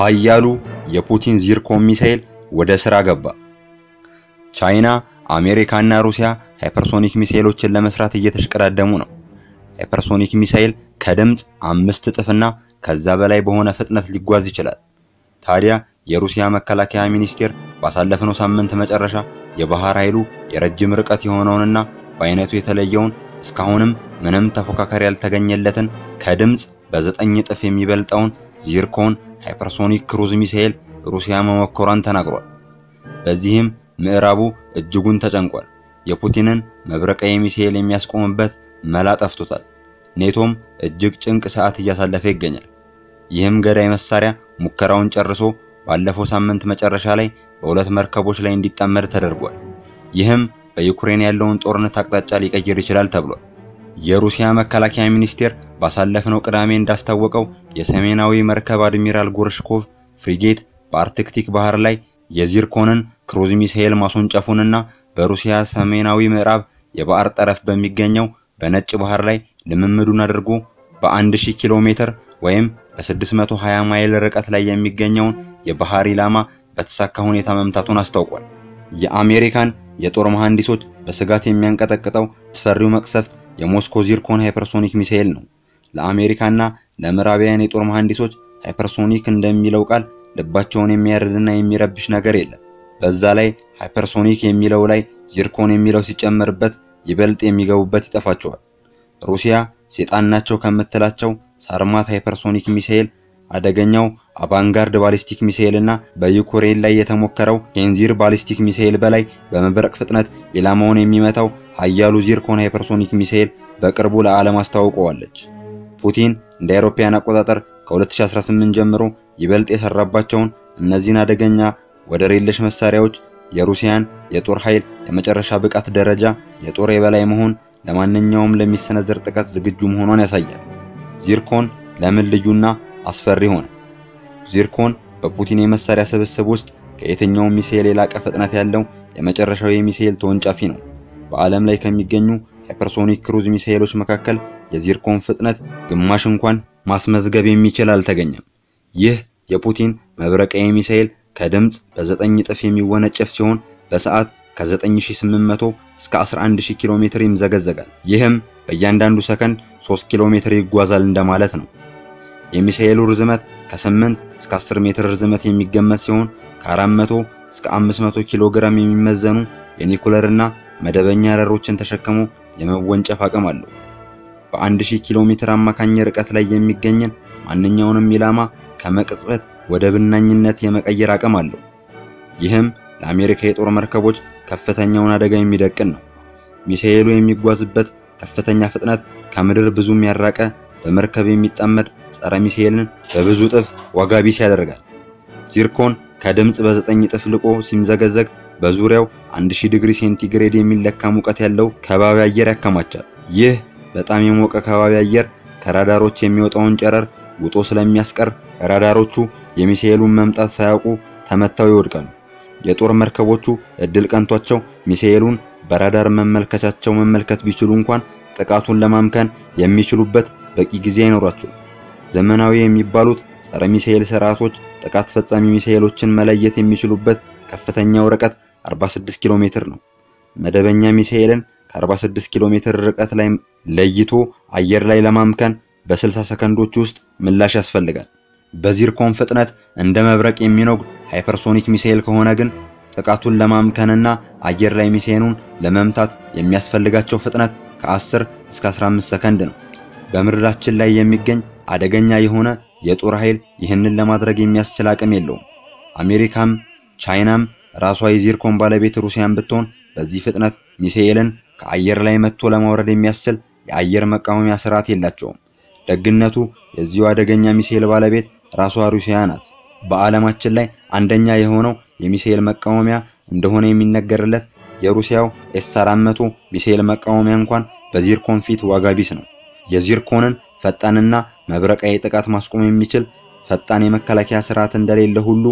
هايالو يبوتين زيركون ميسيل ودسرا غبا چاينا امريكا نا روسيا هايبرسونيك ميسيلوچ لمسرات እየተሽቀዳደሙ ነው هايبرسونيك ميسيل كدمت 5 ጥፍና ከዛ በላይ በሆነ ፍጥነት ሊጓዝ ይችላል ታዲያ የሩሲያ መከላከያ ሚኒስቴር ባሳለፈው ሳምንት መጨረሻ የባህር ኃይሉ የረጅም ርቀት የሆነውንና በአይነቱ የተለየውን እስካሁንም ምንም ተፎካካሪ ያልተገኘለትን ከድምጽ በ9 ጥፍ የሚበልጣውን ዚርኮን ሃይፐርሶኒክ ክሩዝ ሚሳኤል ሩሲያ መሞከሯን ተናግሯል። በዚህም ምዕራቡ እጅጉን ተጨንቋል። የፑቲንን መብረቃዊ ሚሳኤል የሚያስቆምበት መላ ጠፍቶታል። ኔቶም እጅግ ጭንቅ ሰዓት እያሳለፈ ይገኛል። ይህም ገዳይ መሳሪያ ሙከራውን ጨርሶ ባለፈው ሳምንት መጨረሻ ላይ በሁለት መርከቦች ላይ እንዲጣመር ተደርጓል። ይህም በዩክሬን ያለውን ጦርነት አቅጣጫ ሊቀይር ይችላል ተብሏል። የሩሲያ መከላከያ ሚኒስቴር ባሳለፈው ቅዳሜ እንዳስታወቀው የሰሜናዊ መርከብ አድሚራል ጎርሽኮቭ ፍሪጌት በአርክቲክ ባህር ላይ የዚርኮንን ክሩዝ ሚሳኤል ማስወንጨፉንና በሩሲያ ሰሜናዊ ምዕራብ የባህር ጠረፍ በሚገኘው በነጭ ባህር ላይ ልምምዱን አድርጎ በ1000 ኪሎ ሜትር ወይም በ620 ማይል ርቀት ላይ የሚገኘውን የባህር ኢላማ በተሳካ ሁኔታ መምታቱን አስታውቋል። የአሜሪካን የጦር መሐንዲሶች በስጋት የሚያንቀጠቅጠው አስፈሪው መቅሰፍት የሞስኮ ዚርኮን ሃይፐርሶኒክ ሚሳኤል ነው። ለአሜሪካና ለምዕራባውያን የጦር መሐንዲሶች ሃይፐርሶኒክ እንደሚለው ቃል ልባቸውን የሚያርድና የሚረብሽ ነገር የለም። በዛ ላይ ሃይፐርሶኒክ የሚለው ላይ ዚርኮን የሚለው ሲጨመርበት ይበልጥ የሚገቡበት ይጠፋቸዋል። ሩሲያ ሰይጣናቸው ከምትላቸው ሳርማት ሃይፐርሶኒክ ሚሳኤል አደገኛው አቫንጋርድ ባሊስቲክ ሚሳኤልና በዩክሬን ላይ የተሞከረው ኤንዚር ባሊስቲክ ሚሳኤል በላይ በመብረቅ ፍጥነት ኢላማውን የሚመታው ሃያሉ ዚርኮን ሃይፐርሶኒክ ሚሳኤል በቅርቡ ለዓለም አስተዋውቀዋለች። ፑቲን እንደ አውሮፓውያን አቆጣጠር ከ2018 ጀምሮ ይበልጥ የሰራባቸውን እነዚህን አደገኛ ወደር የለሽ መሳሪያዎች የሩሲያን የጦር ኃይል የመጨረሻ ብቃት ደረጃ የጦር የበላይ መሆን ለማንኛውም ለሚሰነዘር ጥቃት ዝግጁ መሆኑን ያሳያል። ዚርኮን ለምን ልዩና አስፈሪ ሆነ? ዚርኮን በፑቲን የመሳሪያ ስብስብ ውስጥ ከየትኛው ሚሳኤል የላቀ ፍጥነት ያለው የመጨረሻው የሚሳኤል ተወንጫፊ ነው። በዓለም ላይ ከሚገኙ ሃይፐርሶኒክ ክሩዝ ሚሳኤሎች መካከል የዚርኮን ፍጥነት ግማሽ እንኳን ማስመዝገብ የሚችል አልተገኘም። ይህ የፑቲን መብረቃዊ ሚሳኤል ከድምጽ በ9 ጥፍ የሚወነጨፍ ሲሆን በሰዓት ከ9800 እስከ 11000 ኪሎ ሜትር ይምዘገዘጋል። ይህም በእያንዳንዱ ሰከንድ 3 ኪሎ ሜትር ይጓዛል እንደማለት ነው። የሚሳኤሉ ርዝመት ከ8 እስከ 10 ሜትር ርዝመት የሚገመት ሲሆን ከ400 እስከ 500 ኪሎ ግራም የሚመዘኑ የኒኩለርና መደበኛ ረሮችን ተሸክሞ የመወንጨፍ አቅም አለው። በ1000 ኪሎ ሜትር አማካኝ ርቀት ላይ የሚገኘን ማንኛውንም ኢላማ ከመቅጽበት ወደ ብናኝነት የመቀየር አቅም አለው። ይህም ለአሜሪካ የጦር መርከቦች ከፍተኛውን አደጋ የሚደቅን ነው። ሚሳኤሉ የሚጓዝበት ከፍተኛ ፍጥነት ከምድር ብዙም ያራቀ በመርከብ የሚጣመድ ጸረ ሚሳኤልን በብዙ ጥፍ ዋጋ ቢስ ያደርጋል። ዚርኮን ከድምጽ በ9 ጥፍ ልቆ ሲምዘገዘግ በዙሪያው 1000 ዲግሪ ሴንቲግሬድ የሚለካ ሙቀት ያለው ከባቢ አየር ያከማቻል። ይህ በጣም የሞቀ ከባቢ አየር ከራዳሮች የሚወጣውን ጨረር ውጦ ስለሚያስቀር ራዳሮቹ የሚሳኤሉን መምጣት ሳያውቁ ተመተው ይወድቃሉ። የጦር መርከቦቹ እድል ቀንቷቸው ሚሳኤሉን በራዳር መመልከቻቸው መመልከት ቢችሉ እንኳን ጥቃቱን ለማምከን የሚችሉበት በቂ ጊዜ አይኖራቸው። ዘመናዊ የሚባሉት ጸረ ሚሳኤል ስርዓቶች ጥቃት ፈጻሚ ሚሳኤሎችን መለየት የሚችሉበት ከፍተኛው ርቀት 46 ኪሎ ሜትር ነው። መደበኛ ሚሳኤልን ከ46 ኪሎ ሜትር ርቀት ላይ ለይቶ አየር ላይ ለማምከን በ60 ሰከንዶች ውስጥ ምላሽ ያስፈልጋል። በዚርኮን ፍጥነት እንደ መብረቅ የሚኖር ሃይፐርሶኒክ ሚሳኤል ከሆነ ግን ጥቃቱን ለማምከንና አየር ላይ ሚሳኤሉን ለመምታት የሚያስፈልጋቸው ፍጥነት ከ10 እስከ 15 ሰከንድ ነው። በምድራችን ላይ የሚገኝ አደገኛ የሆነ የጦር ኃይል ይህንን ለማድረግ የሚያስችል አቅም የለውም። አሜሪካም ቻይናም ራሷ የዚርኮን ባለቤት ሩሲያን ብትሆን በዚህ ፍጥነት ሚሳኤልን ከአየር ላይ መጥቶ ለማውረድ የሚያስችል የአየር መቃወሚያ ስርዓት የላቸውም። ደግነቱ የዚሁ አደገኛ ሚሳኤል ባለቤት ራሷ ሩሲያ ናት። በዓለማችን ላይ አንደኛ የሆነው የሚሳኤል መቃወሚያ እንደሆነ የሚነገርለት የሩሲያው ኤስ-400 ሚሳኤል መቃወሚያ እንኳን በዚርኮን ፊት ዋጋ ቢስ ነው። የዚርኮንን ፈጣንና መብረቃዊ ጥቃት ማስቆም የሚችል ፈጣን የመከላከያ ስርዓት እንደሌለ ሁሉ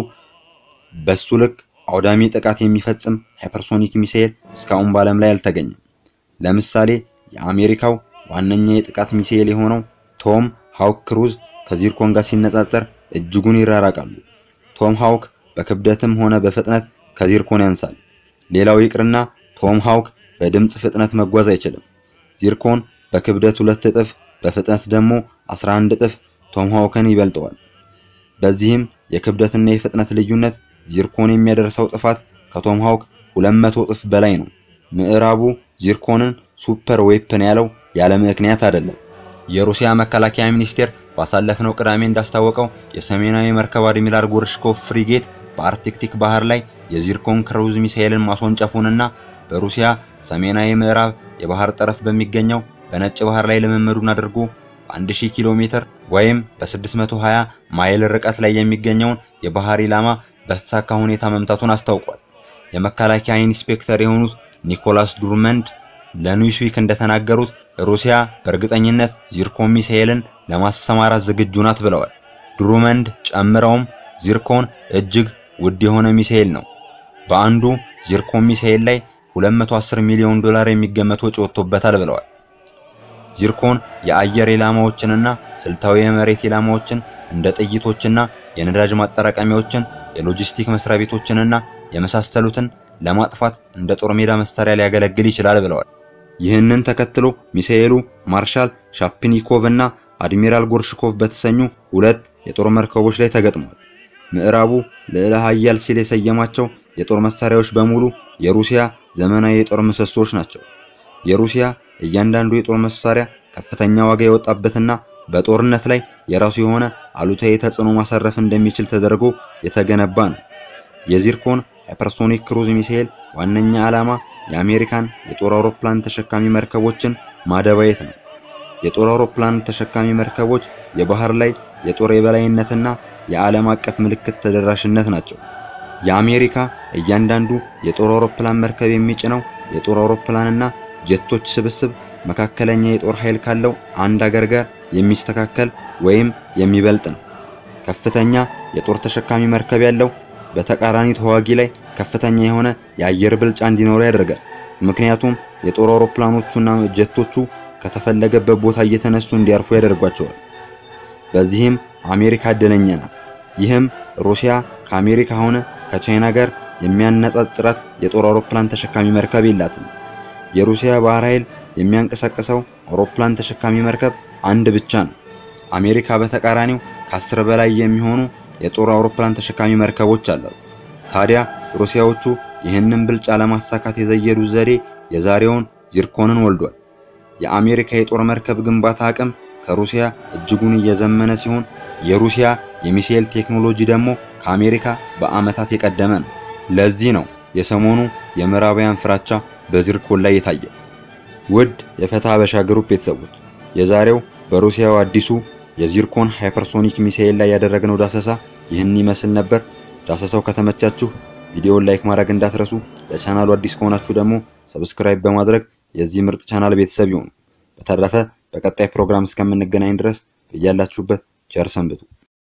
በሱ ልክ አውዳሚ ጥቃት የሚፈጽም ሃይፐርሶኒክ ሚሳኤል እስካሁን በዓለም ላይ አልተገኘም። ለምሳሌ የአሜሪካው ዋነኛ የጥቃት ሚሳኤል የሆነው ቶም ሃውክ ክሩዝ ከዚርኮን ጋር ሲነጻጸር እጅጉን ይራራቃሉ። توم هاوك بكبدتم هنا بفتنة كزيركون ينسال ليلاو يكرنا توم هاوك بدمت فتنة مجوزة يشلم زيركون بكبدته لتتف بفتنة دمو عصران دتف توم هاوكني بلتوال بزهم يكبدت النية فتنة لجنة زيركون ميدر صوت أفات كتوم هاوك ولما توقف بلاينه مقرابو زيركون سوبر ويب بنيالو يعلم إقناعات هذا የሩሲያ መከላከያ ሚኒስቴር ባሳለፍነው ቅዳሜ እንዳስታወቀው የሰሜናዊ መርከብ አድሚራል ጎርሽኮቭ ፍሪጌት በአርክቲክ ባህር ላይ የዚርኮን ክሩዝ ሚሳኤልን ማስወንጨፉንና በሩሲያ ሰሜናዊ ምዕራብ የባህር ጠረፍ በሚገኘው በነጭ ባህር ላይ ለመመዱን አድርጎ 1000 ኪሎ ሜትር ወይም በ620 ማይል ርቀት ላይ የሚገኘውን የባህር ኢላማ በተሳካ ሁኔታ መምታቱን አስታውቋል። የመከላከያ ኢንስፔክተር የሆኑት ኒኮላስ ዱርመንድ ለኒውስዊክ እንደተናገሩት ሩሲያ በርግጠኝነት ዚርኮን ሚሳኤልን ለማሰማራት ዝግጁ ናት ብለዋል። ድሩመንድ ጨምረውም ዚርኮን እጅግ ውድ የሆነ ሚሳኤል ነው። በአንዱ ዚርኮን ሚሳኤል ላይ 210 ሚሊዮን ዶላር የሚገመት ወጪ ወጥቶበታል ብለዋል። ዚርኮን የአየር ኢላማዎችንና ስልታዊ የመሬት ኢላማዎችን እንደ ጥይቶችና የነዳጅ ማጠራቀሚያዎችን የሎጂስቲክ መስሪያ ቤቶችንና የመሳሰሉትን ለማጥፋት እንደ ጦር ሜዳ መሳሪያ ሊያገለግል ይችላል ብለዋል። ይህንን ተከትሎ ሚሳኤሉ ማርሻል ሻፕኒኮቭና አድሚራል ጎርሽኮቭ በተሰኙ ሁለት የጦር መርከቦች ላይ ተገጥሟል። ምዕራቡ ልዕለ ኃያል ሲል የሰየማቸው የጦር መሳሪያዎች በሙሉ የሩሲያ ዘመናዊ የጦር ምሰሶች ናቸው። የሩሲያ እያንዳንዱ የጦር መሳሪያ ከፍተኛ ዋጋ የወጣበትና በጦርነት ላይ የራሱ የሆነ አሉታዊ ተጽዕኖ ማሳረፍ እንደሚችል ተደርጎ የተገነባ ነው። የዚርኮን ሃይፐርሶኒክ ክሩዝ ሚሳኤል ዋነኛ ዓላማ የአሜሪካን የጦር አውሮፕላን ተሸካሚ መርከቦችን ማደባየት ነው። የጦር አውሮፕላን ተሸካሚ መርከቦች የባህር ላይ የጦር የበላይነትና የዓለም አቀፍ ምልክት ተደራሽነት ናቸው። የአሜሪካ እያንዳንዱ የጦር አውሮፕላን መርከብ የሚጭነው የጦር አውሮፕላንና ጀቶች ስብስብ መካከለኛ የጦር ኃይል ካለው አንድ አገር ጋር የሚስተካከል ወይም የሚበልጥ ነው። ከፍተኛ የጦር ተሸካሚ መርከብ ያለው በተቃራኒ ተዋጊ ላይ ከፍተኛ የሆነ የአየር ብልጫ እንዲኖር ያደርጋል። ምክንያቱም የጦር አውሮፕላኖቹና ጀቶቹ ከተፈለገበት ቦታ እየተነሱ እንዲያርፉ ያደርጓቸዋል። በዚህም አሜሪካ እድለኛ ናት። ይህም ሩሲያ ከአሜሪካ ሆነ ከቻይና ጋር የሚያነጻጽራት የጦር አውሮፕላን ተሸካሚ መርከብ የላትም። የሩሲያ ባህር ኃይል የሚያንቀሳቀሰው አውሮፕላን ተሸካሚ መርከብ አንድ ብቻ ነው። አሜሪካ በተቃራኒው ከ10 በላይ የሚሆኑ የጦር አውሮፕላን ተሸካሚ መርከቦች አሏት። ታዲያ ሩሲያዎቹ ይህንን ብልጫ ለማሳካት የዘየዱ ዘዴ የዛሬውን ዚርኮንን ወልዷል። የአሜሪካ የጦር መርከብ ግንባታ አቅም ከሩሲያ እጅጉን እየዘመነ ሲሆን የሩሲያ የሚሳኤል ቴክኖሎጂ ደግሞ ከአሜሪካ በአመታት የቀደመ ነው። ለዚህ ነው የሰሞኑ የምዕራባውያን ፍራቻ በዚርኮን ላይ የታየ። ውድ የፈታ በሻ ግሩፕ ቤተሰቦች የዛሬው በሩሲያው አዲሱ የዚርኮን ሃይፐርሶኒክ ሚሳኤል ላይ ያደረግነው ዳሰሳ ይህን ይመስል ነበር። ዳሰሳው ከተመቻችሁ ቪዲዮውን ላይክ ማድረግ እንዳትረሱ። ለቻናሉ አዲስ ከሆናችሁ ደግሞ ሰብስክራይብ በማድረግ የዚህ ምርጥ ቻናል ቤተሰብ ይሁኑ። በተረፈ በቀጣይ ፕሮግራም እስከምንገናኝ ድረስ በእያላችሁበት ቸር ሰንብቱ።